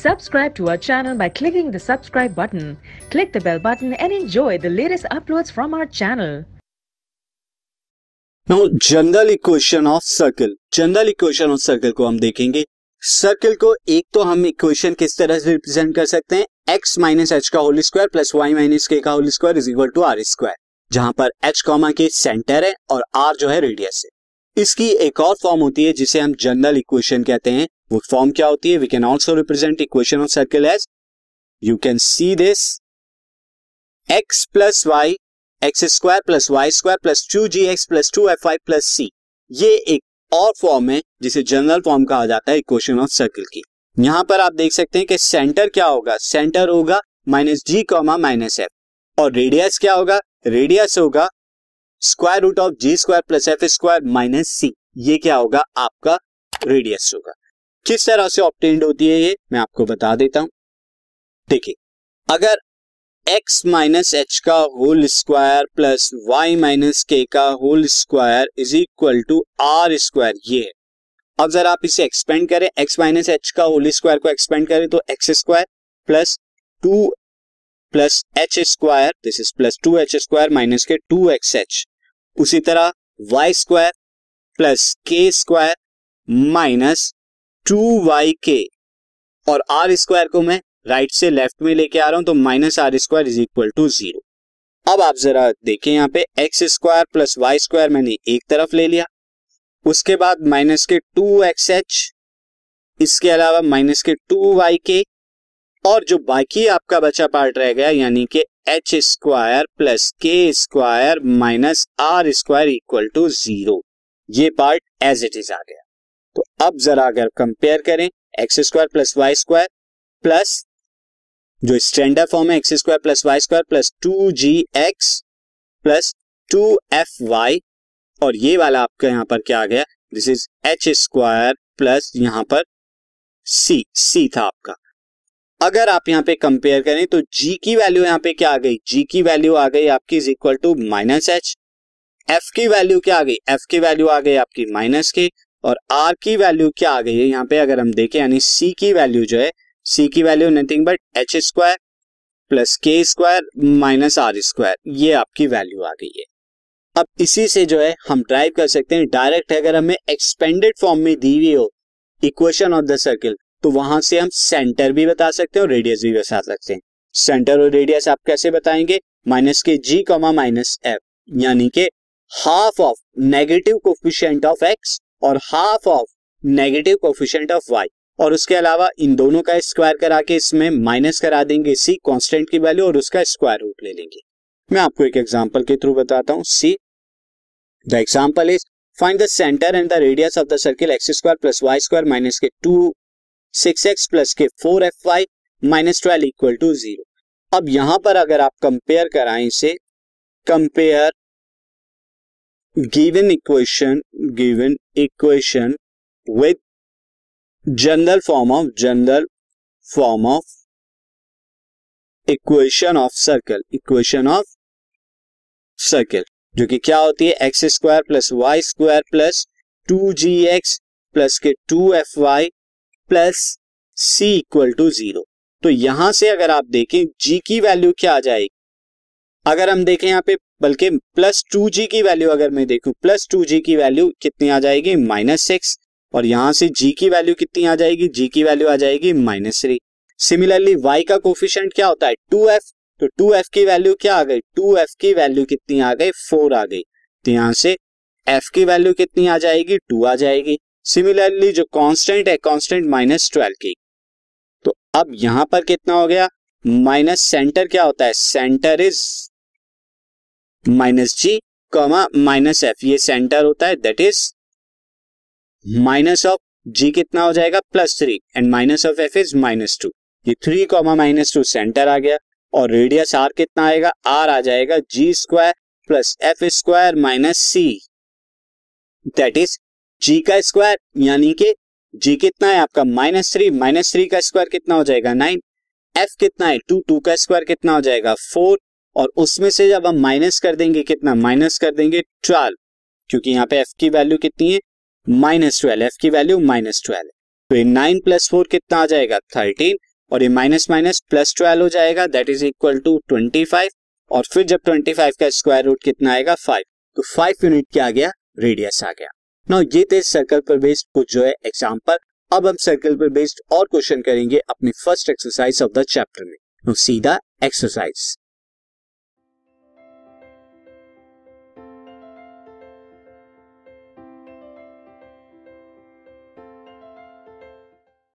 Subscribe to our channel by clicking the subscribe button. Click the bell button and enjoy the latest uploads from our channel. Now general equation of circle को हम देखेंगे। Circle को एक तो हम equation किस तरह से रिप्रेजेंट कर सकते हैं, x माइनस एच का whole square plus Y minus के का whole square is equal to are square, जहां पर h कॉमा के सेंटर है और r जो है रेडियस है। इसकी एक और फॉर्म होती है जिसे हम जनरल इक्वेशन कहते हैं। वो फॉर्म क्या होती है? We can also represent equation of circle as, you can see this, X plus Y x square plus Y square plus 2gx plus 2fy plus c। ये एक और फॉर्म है जिसे जनरल फॉर्म कहा जाता है इक्वेशन ऑफ सर्कल की। यहाँ पर आप देख सकते हैं कि सेंटर क्या होगा, सेंटर होगा माइनस जी कॉमा माइनस एफ, और रेडियस क्या होगा, रेडियस होगा square root of ji square plus F square minus सी। ये क्या होगा, आपका रेडियस होगा। किस तरह से ऑब्टेन्ड होती है ये मैं आपको बता देता हूं। देखिए, अगर x माइनस एच का whole square plus y minus के का whole square is equal to are square, ये है। अब जरा आप इसे एक्सपेंड करें, x माइनस एच का होल स्क्वायर को एक्सपेंड करें तो x square plus 2 plus H square, this is plus 2h square minus के 2xh। उसी तरह y square plus k square minus 2yk, और r स्क्वायर को मैं राइट से लेफ्ट में लेके आ रहा हूं तो minus are square is equal to 0। अब आप जरा देखें, यहाँ पे x square plus Y square मैंने एक तरफ ले लिया, उसके बाद माइनस के 2xh, इसके अलावा माइनस के 2yk, और जो बाकी आपका बचा पार्ट रह गया यानी कि एच स्क्वायर प्लस के square minus are square equal to 0। ये पार्ट एज इट इज आ गया। तो अब जरा अगर कंपेयर करें, x square plus Y square plus जो स्टैंडर्ड फॉर्म है x square plus Y square plus 2gx plus 2fy, और ये वाला आपका यहाँ पर क्या आ गया, this is h square plus यहाँ पर c था आपका। अगर आप यहाँ पे कंपेयर करें तो g की वैल्यू यहाँ पे क्या आ गई, g की वैल्यू आ गई आपकी is equal to minus h, f की वैल्यू क्या आ गई, f की वैल्यू आ गई आपकी माइनस के, और r की वैल्यू क्या आ गई है यहाँ पे अगर हम देखें, यानी c की वैल्यू जो है, सी की value nothing but H square plus के स्क्वायर माइनस आर स्क्वायर, ये आपकी वैल्यू आ गई है। अब इसी से जो है हम ड्राइव कर सकते हैं डायरेक्ट, अगर हमें एक्सपेंडेड फॉर्म में दी हुई हो इक्वेशन ऑफ द सर्कल तो वहां से हम सेंटर भी बता सकते हैं और रेडियस भी बता सकते हैं। सेंटर और रेडियस आप कैसे बताएंगे, माइनस के जी कॉमा माइनस एफ, यानी के half of negative coefficient of x और half of negative coefficient of Y, और उसके अलावा इन दोनों का स्क्वायर करा के इसमें माइनस करा देंगे सी कांस्टेंट की वैल्यू और उसका स्क्वायर रूट ले लेंगे। मैं आपको एक एग्जांपल के थ्रू बताता हूं। See the example is find the centre and the radius of the circle x square plus Y square minus के 2 6x प्लस के 4fy माइनस 12 इक्वल टू 0। अब यहां पर अगर आप कंपेयर कराएं इसे, compare given equation with general form of equation of circle जो कि क्या होती है, x square plus Y square plus 2gx plus के 2fy plus c equal to 0। तो यहां से अगर आप देखें g की वैल्यू क्या आ जाएगी, अगर हम देखें यहाँ पे बल्कि प्लस 2g की वैल्यू, अगर मैं देखूं प्लस 2g की वैल्यू कितनी आ जाएगी, -6, और यहां से g की वैल्यू कितनी आ जाएगी, g की वैल्यू आ जाएगी -3। सिमिलरली y का कोफिशिएंट क्या होता है 2f, तो 2f की वैल्यू क्या आ गई, 2f की वैल्यू कितनी आ गई, 4 आ गई। तो यहां से f की वैल्यू कितनी आ जाएगी, 2 आ जाएगी। सिमिलरली जो कांस्टेंट है, कांस्टेंट -12 की, तो अब यहां पर कितना हो गया, माइनस सेंटर क्या होता है, centre is minus g comma minus F, ये सेंटर होता है, that is minus of G कितना हो जाएगा +3 and minus of F is -2, ये 3 कॉमा -2 सेंटर आ गया। और रेडियस आर कितना आएगा, आर आ जाएगा G square plus F square minus C, that is G का स्क्वायर, यानी कि जी कितना है आपका -3 का स्क्वायर कितना हो जाएगा 9, एफ कितना है 2 का स्क्वायर कितना हो जाएगा 4, और उसमें से जब हम माइनस कर देंगे कितना, माइनस कर देंगे 12, क्योंकि यहाँ पे एफ की वैल्यू कितनी है -12, एफ की वैल्यू -12, तो 9 प्लस 4 कितना आ जाएगा 13, और ये माइनस माइनस प्लस 12 हो जाएगा, दैट इज इक्वल टू 25। और फिर जब 25 का स्क्वायर रूट कितना आएगा 5, तो 5 यूनिट क्या आ गया, रेडियस आ गया। नाउ ये थे सर्कल पर बेस्ड कुछ जो है एग्जांपल। अब हम सर्कल पर बेस्ड और क्वेश्चन करेंगे अपने first exercise of the chapter में। तो सीधा एक्सरसाइज